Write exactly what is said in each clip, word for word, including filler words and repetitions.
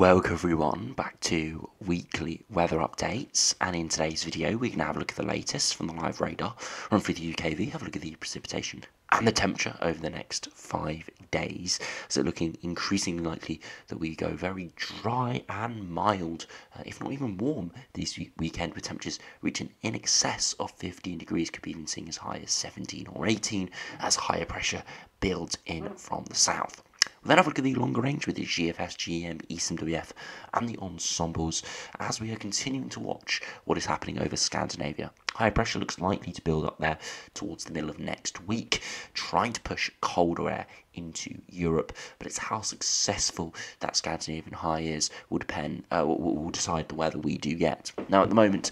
Welcome everyone back to weekly weather updates, and in today's video we're going to have a look at the latest from the live radar, run through the U K V, have a look at the precipitation and the temperature over the next five days. So looking increasingly likely that we go very dry and mild, uh, if not even warm, this weekend, with temperatures reaching in excess of fifteen degrees, could be even seeing as high as seventeen or eighteen as higher pressure builds in from the south. We'll then have a look at the longer range with the G F S, G E M, E C M W F and the ensembles, as we are continuing to watch what is happening over Scandinavia. High pressure looks likely to build up there towards the middle of next week, trying to push colder air into Europe, but it's how successful that Scandinavian high is will depend, uh, will, will decide the weather we do get. Now at the moment,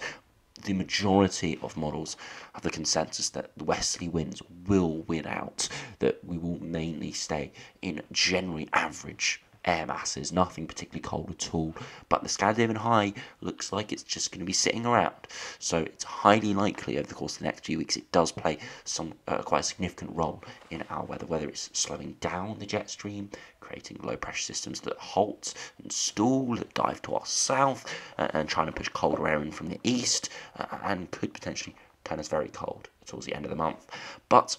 the majority of models have the consensus that the westerly winds will win out, that we will mainly stay in generally average air masses, nothing particularly cold at all, but the Scandinavian high looks like it's just going to be sitting around, so it's highly likely over the course of the next few weeks it does play some uh, quite a significant role in our weather, whether it's slowing down the jet stream, creating low pressure systems that halt and stall, that dive to our south, uh, and trying to push colder air in from the east, uh, and could potentially turn us very cold towards the end of the month. But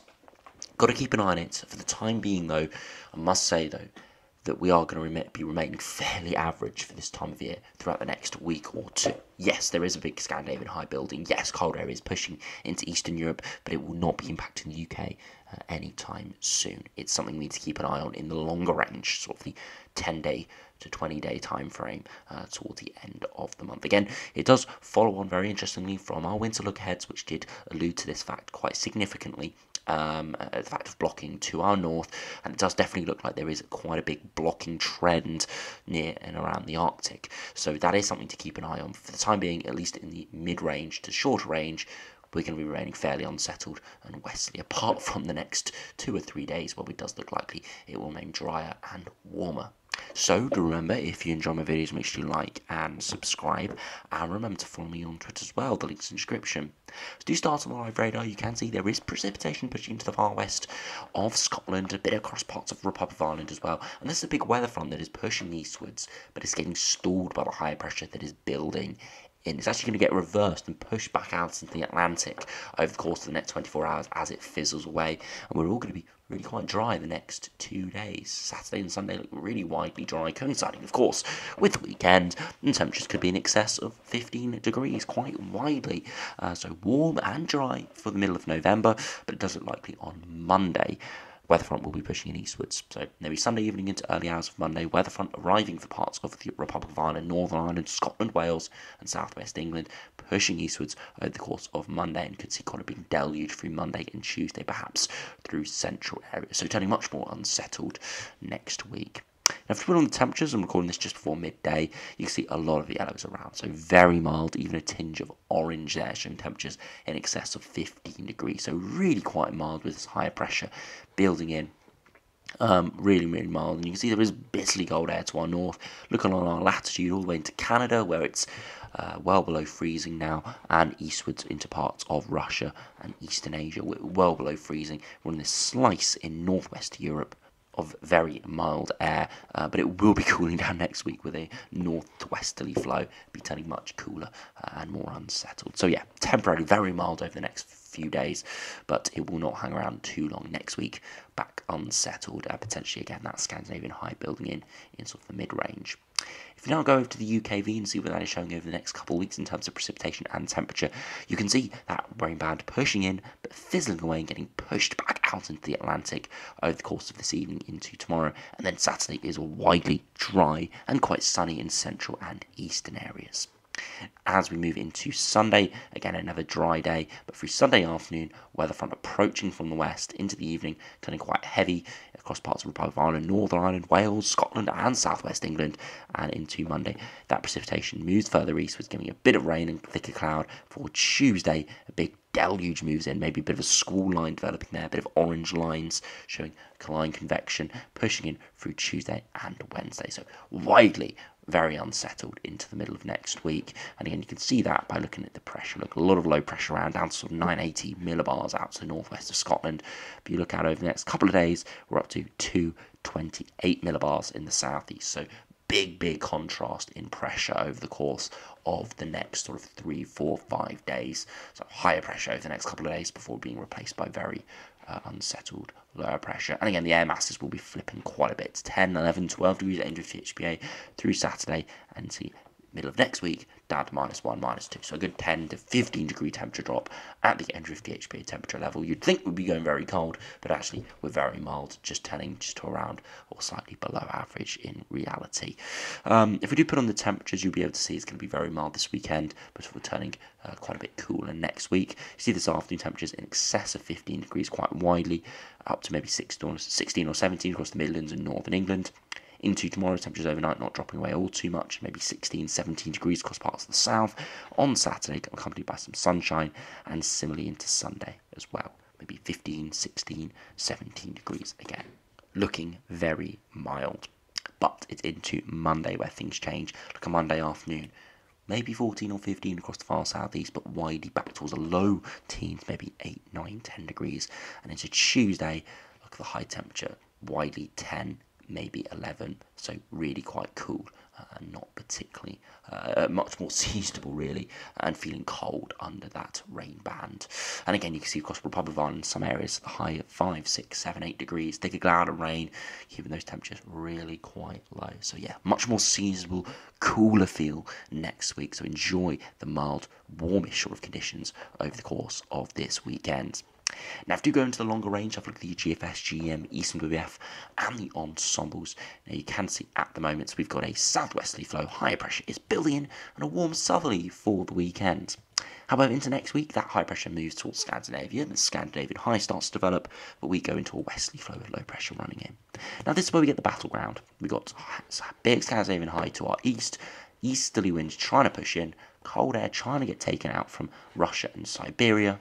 got to keep an eye on it. For the time being though, I must say though, that we are going to be remaining fairly average for this time of year throughout the next week or two. Yes, there is a big Scandinavian high building. Yes, cold air is pushing into Eastern Europe, but it will not be impacting the U K uh, anytime soon. It's something we need to keep an eye on in the longer range, sort of the ten-day to twenty-day time frame uh, toward the end of the month. Again, it does follow on very interestingly from our winter look aheads, which did allude to this fact quite significantly. Um, uh, the fact of blocking to our north, and it does definitely look like there is quite a big blocking trend near and around the Arctic, so that is something to keep an eye on. For the time being, at least in the mid-range to short range, we're going to be remaining fairly unsettled and westerly, apart from the next two or three days where it does look likely it will remain drier and warmer. So do remember, if you enjoy my videos, make sure you like and subscribe, and remember to follow me on Twitter as well, the link's in the description. So do start on the live radar. You can see there is precipitation pushing into the far west of Scotland, a bit across parts of the Republic of Ireland as well, and this is a big weather front that is pushing eastwards, but it's getting stalled by the higher pressure that is building in. It's actually going to get reversed and pushed back out into the Atlantic over the course of the next twenty-four hours as it fizzles away, and we're all going to be really quite dry the next two days. Saturday and Sunday look really widely dry, coinciding of course with the weekend, and temperatures could be in excess of fifteen degrees quite widely, uh, so warm and dry for the middle of November, but it does look likely on Monday weather front will be pushing in eastwards, so maybe Sunday evening into early hours of Monday, weather front arriving for parts of the Republic of Ireland, Northern Ireland, Scotland, Wales and southwest England, pushing eastwards over the course of Monday, and could see quite a big deluge through Monday and Tuesday, perhaps through central areas, so turning much more unsettled next week. Now, if you put on the temperatures, I'm recording this just before midday, you can see a lot of the yellows around, so very mild, even a tinge of orange there, showing temperatures in excess of fifteen degrees, so really quite mild with this higher pressure building in. Um, really, really mild, and you can see there is bitterly cold air to our north, looking on our latitude all the way into Canada, where it's uh, well below freezing now, and eastwards into parts of Russia and Eastern Asia, well below freezing. We're in this slice in northwest Europe of very mild air, uh, but it will be cooling down next week with a northwesterly flow, be turning much cooler uh, and more unsettled. So yeah, temporarily very mild over the next few days, but it will not hang around too long next week, back unsettled, and potentially again that Scandinavian high building in in sort of the mid-range. If you now go over to the U K V and see what that is showing over the next couple of weeks in terms of precipitation and temperature, you can see that rain band pushing in, but fizzling away and getting pushed back out into the Atlantic over the course of this evening into tomorrow, and then Saturday is widely dry and quite sunny in central and eastern areas. As we move into Sunday, again another dry day, but through Sunday afternoon, weather front approaching from the west into the evening, turning quite heavy across parts of the Republic of Ireland, Northern Ireland, Wales, Scotland and southwest England, and into Monday that precipitation moves further eastwards, giving a bit of rain and thicker cloud. For Tuesday, a big deluge moves in, maybe a bit of a squall line developing there, a bit of orange lines showing alkaline convection, pushing in through Tuesday and Wednesday, so widely very unsettled into the middle of next week. And again, you can see that by looking at the pressure. Look, a lot of low pressure around, down to sort of nine hundred eighty millibars out to the northwest of Scotland. If you look out over the next couple of days, we're up to two hundred twenty-eight millibars in the southeast, so big, big contrast in pressure over the course of the next sort of three, four, five days. So higher pressure over the next couple of days before being replaced by very uh, unsettled lower pressure. And again, the air masses will be flipping quite a bit. ten, eleven, twelve degrees at eight hundred fifty H P A through Saturday and see middle of next week, down to minus one, minus two. So a good ten to fifteen degree temperature drop at the eight hundred fifty H P A temperature level. You'd think we'd be going very cold, but actually we're very mild, just turning just to around or slightly below average in reality. Um, if we do put on the temperatures, you'll be able to see it's going to be very mild this weekend, but we're turning uh, quite a bit cooler next week. You see this afternoon temperatures in excess of fifteen degrees quite widely, up to maybe sixteen or seventeen across the Midlands and northern England. Into tomorrow, temperatures overnight not dropping away all too much, maybe sixteen, seventeen degrees across parts of the south. On Saturday, accompanied by some sunshine, and similarly into Sunday as well, maybe fifteen, sixteen, seventeen degrees again. Looking very mild, but it's into Monday where things change. Look at Monday afternoon. Maybe fourteen or fifteen across the far southeast, but widely back towards the low teens, maybe eight, nine, ten degrees. And into Tuesday, look at the high temperature, widely ten, maybe eleven, so really quite cool uh, and not particularly, uh, much more seasonable really, and feeling cold under that rain band. And again, you can see across the Republic of Ireland, some areas the high of five, six, seven, eight degrees, thicker cloud and rain, keeping those temperatures really quite low. So yeah, much more seasonable, cooler feel next week, so enjoy the mild, warmish sort of conditions over the course of this weekend. Now, if you do go into the longer range, have a look at the G F S, G E M, E C M W F, and the ensembles. Now, you can see at the moment, so we've got a southwesterly flow, higher pressure is building in, and a warm southerly for the weekend. However, into next week, that high pressure moves towards Scandinavia, and the Scandinavian high starts to develop, but we go into a westerly flow with low pressure running in. Now, this is where we get the battleground. We've got big Scandinavian high to our east, easterly winds trying to push in, cold air trying to get taken out from Russia and Siberia.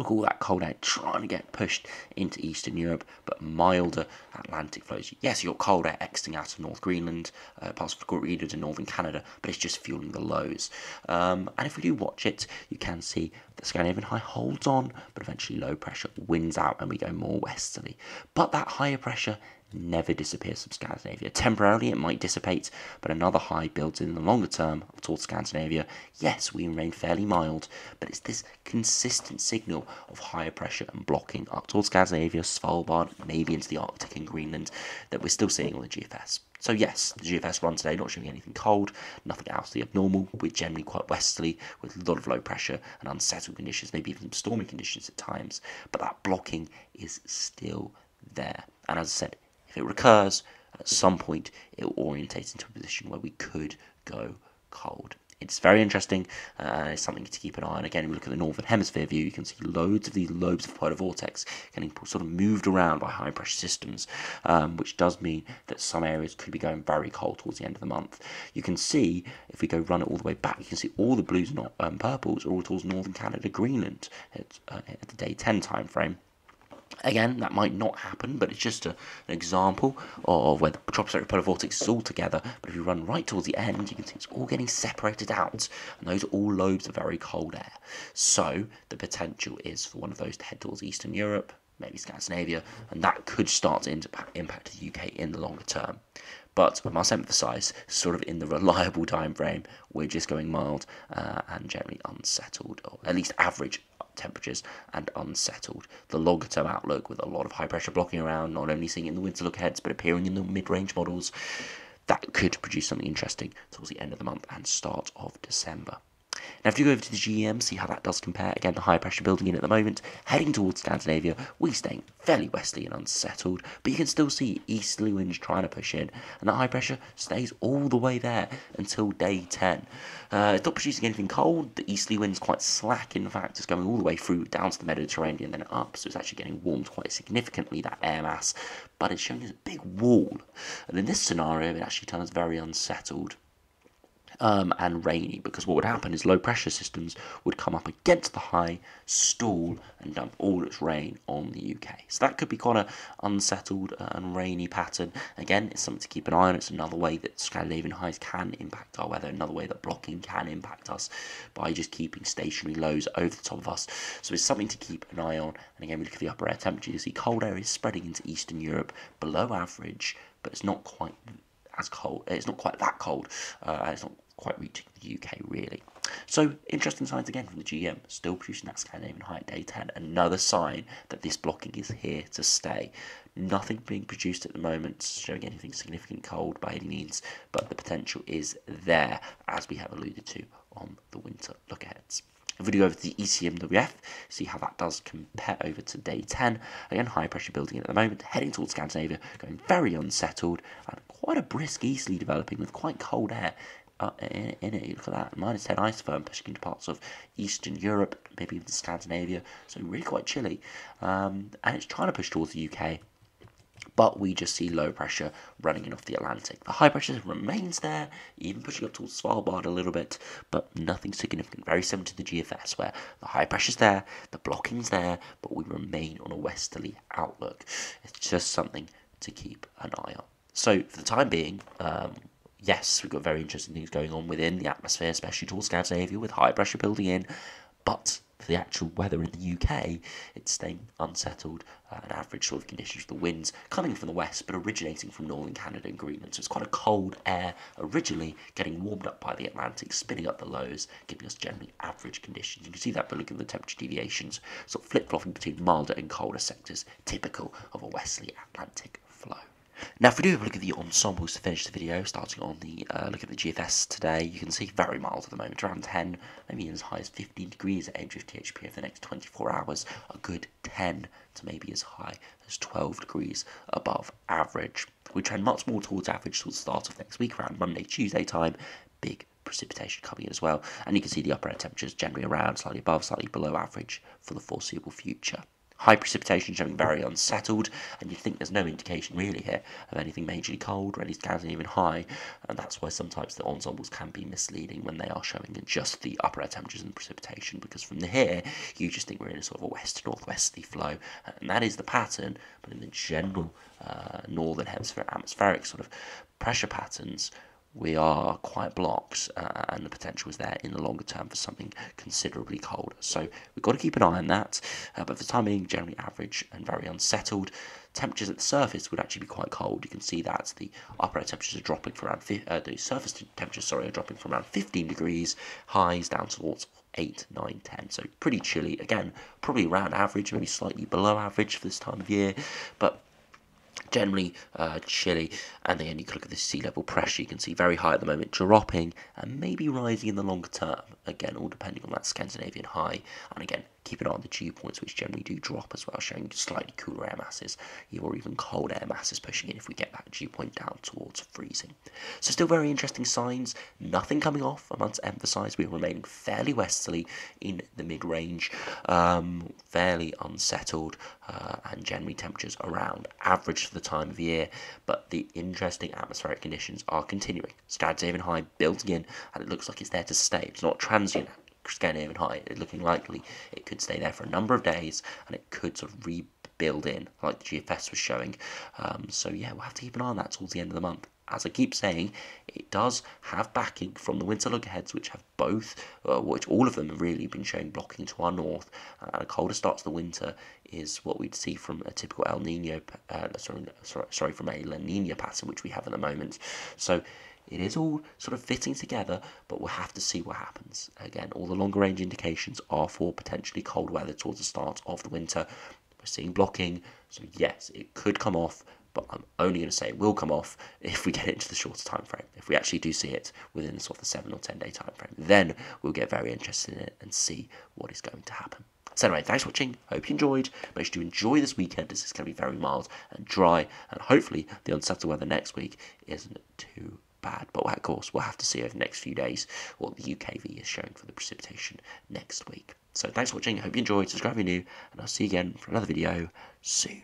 Look, all that cold air trying to get pushed into Eastern Europe, but milder Atlantic flows. Yes, you've got cold air exiting out of North Greenland, uh, parts of Greenland and northern Canada, but it's just fueling the lows. Um, and if we do watch it, you can see the Scandinavian high holds on, but eventually low pressure wins out and we go more westerly. But that higher pressure never disappears from Scandinavia. Temporarily it might dissipate, but another high builds in the longer term towards Scandinavia. Yes, we remain fairly mild, but it's this consistent signal of higher pressure and blocking up towards Scandinavia, Svalbard, maybe into the Arctic and Greenland that we're still seeing on the G F S. So yes, the G F S run today not showing anything cold, nothing out of the abnormal. We're generally quite westerly with a lot of low pressure and unsettled conditions, maybe even some stormy conditions at times, but that blocking is still there. And as I said, if it recurs, at some point it will orientate into a position where we could go cold. It's very interesting, and uh, it's something to keep an eye on. Again, if we look at the northern hemisphere view, you can see loads of these lobes of polar vortex getting sort of moved around by high pressure systems, um, which does mean that some areas could be going very cold towards the end of the month. You can see, if we go run it all the way back, you can see all the blues and um, purples are all towards northern Canada, Greenland at, uh, at the day ten time frame. Again, that might not happen, but it's just a, an example of where the tropospheric polar vortex is all together. But if you run right towards the end, you can see it's all getting separated out, and those all lobes are very cold air. So the potential is for one of those to head towards Eastern Europe, maybe Scandinavia, and that could start to impact the U K in the longer term. But I must emphasise, sort of in the reliable time frame, we're just going mild uh, and generally unsettled, or at least average temperatures and unsettled. The longer term outlook with a lot of high pressure blocking around, not only seeing it in the winter look aheads, but appearing in the mid-range models, that could produce something interesting towards the end of the month and start of December. Now, if you go over to the G E M, see how that does compare. Again, the high pressure building in at the moment, heading towards Scandinavia, we're staying fairly westerly and unsettled, but you can still see easterly winds trying to push in, and that high pressure stays all the way there until day ten. Uh, it's not producing anything cold. The easterly wind's quite slack, in fact. It's going all the way through down to the Mediterranean and then up, so it's actually getting warmed quite significantly, that air mass, but it's showing us a big wall. And in this scenario, it actually turns very unsettled. Um, and rainy, because what would happen is low pressure systems would come up against the high, stall, and dump all its rain on the U K. So that could be quite an unsettled and rainy pattern. Again, it's something to keep an eye on. It's another way that Scandinavian highs can impact our weather, another way that blocking can impact us by just keeping stationary lows over the top of us. So it's something to keep an eye on. And again, we look at the upper air temperature, you see cold air is spreading into Eastern Europe below average, but it's not quite as cold, it's not quite that cold, uh, and it's not quite reaching the U K really. So interesting signs again from the G E M, still producing that Scandinavian height day ten, another sign that this blocking is here to stay. Nothing being produced at the moment showing anything significant cold by any means, but the potential is there, as we have alluded to on the winter look aheads. If we do go over to the E C M W F, see how that does compare over to day ten. Again, high pressure building at the moment, heading towards Scandinavia, going very unsettled, and quite a brisk easterly developing with quite cold air Uh, in, in it. You look at that, minus ten isotherm pushing into parts of Eastern Europe, maybe even Scandinavia, so really quite chilly, um, and it's trying to push towards the U K, but we just see low pressure running in off the Atlantic. The high pressure remains there, even pushing up towards Svalbard a little bit, but nothing significant, very similar to the G F S, where the high pressure's there, the blocking's there, but we remain on a westerly outlook. It's just something to keep an eye on. So for the time being, um, yes, we've got very interesting things going on within the atmosphere, especially towards Scandinavia with high pressure building in, but for the actual weather in the U K, it's staying unsettled, uh, an average sort of conditions for the winds coming from the west, but originating from northern Canada and Greenland, so it's quite a cold air originally getting warmed up by the Atlantic, spinning up the lows, giving us generally average conditions. You can see that by looking at the temperature deviations, sort of flip-flopping between milder and colder sectors, typical of a westerly Atlantic flow. Now if we do have a look at the ensembles to finish the video, starting on the uh, look at the G F S today, you can see very mild at the moment, around ten, maybe as high as fifteen degrees at eight fifty H P over the next twenty-four hours, a good ten to maybe as high as twelve degrees above average. We trend much more towards average towards the start of next week, around Monday, Tuesday time, big precipitation coming in as well, and you can see the upper end temperatures generally around, slightly above, slightly below average for the foreseeable future. High precipitation showing very unsettled, and you'd think there's no indication really here of anything majorly cold or any Scandinavian high, and that's why sometimes the ensembles can be misleading when they are showing just the upper air temperatures and precipitation, because from here you just think we're in a sort of a west to northwesterly flow, and that is the pattern, but in the general uh, northern hemisphere atmospheric sort of pressure patterns, we are quite blocks, uh, and the potential is there in the longer term for something considerably cold. So we've got to keep an eye on that, uh, but for the time being, generally average and very unsettled. Temperatures at the surface would actually be quite cold. You can see that the upper air temperatures are dropping from around, uh, the surface temperatures, sorry, are dropping from around fifteen degrees, highs down towards eight, nine, ten, so pretty chilly. Again, probably around average, maybe slightly below average for this time of year, but generally uh, chilly. And then you can look at the sea level pressure, you can see very high at the moment, dropping and maybe rising in the longer term, again all depending on that Scandinavian high, and again keep an eye on the dew points, which generally do drop as well, showing slightly cooler air masses or even cold air masses pushing in if we get that dew point down towards freezing. So still very interesting signs, nothing coming off. I must emphasise we remain fairly westerly in the mid-range, um, fairly unsettled, uh, and generally temperatures around average for the time of year, but the interesting atmospheric conditions are continuing. Scandinavian high building in, and it looks like it's there to stay. It's not transient Scandinavian high, it's looking likely it could stay there for a number of days, and it could sort of rebuild in like the G F S was showing. Um, so yeah, we'll have to keep an eye on that towards the end of the month. As I keep saying, it does have backing from the winter look aheads, which have both, uh, which all of them have really been showing blocking to our north, uh, and a colder start to the winter is what we'd see from a typical El Nino, uh, sorry, sorry, sorry, from a La Nina pattern, which we have at the moment. So it is all sort of fitting together, but we'll have to see what happens. Again, all the longer range indications are for potentially cold weather towards the start of the winter. We're seeing blocking, so yes, it could come off, but I'm only going to say it will come off if we get into the shorter time frame. If we actually do see it within sort of the seven or ten day time frame, then we'll get very interested in it and see what is going to happen. So anyway, thanks for watching, hope you enjoyed. Make sure you enjoy this weekend as it's going to be very mild and dry, and hopefully the unsettled weather next week isn't too bad, but of course we'll have to see over the next few days what the U K V is showing for the precipitation next week. So thanks for watching, hope you enjoyed, subscribe if you're new, and I'll see you again for another video soon.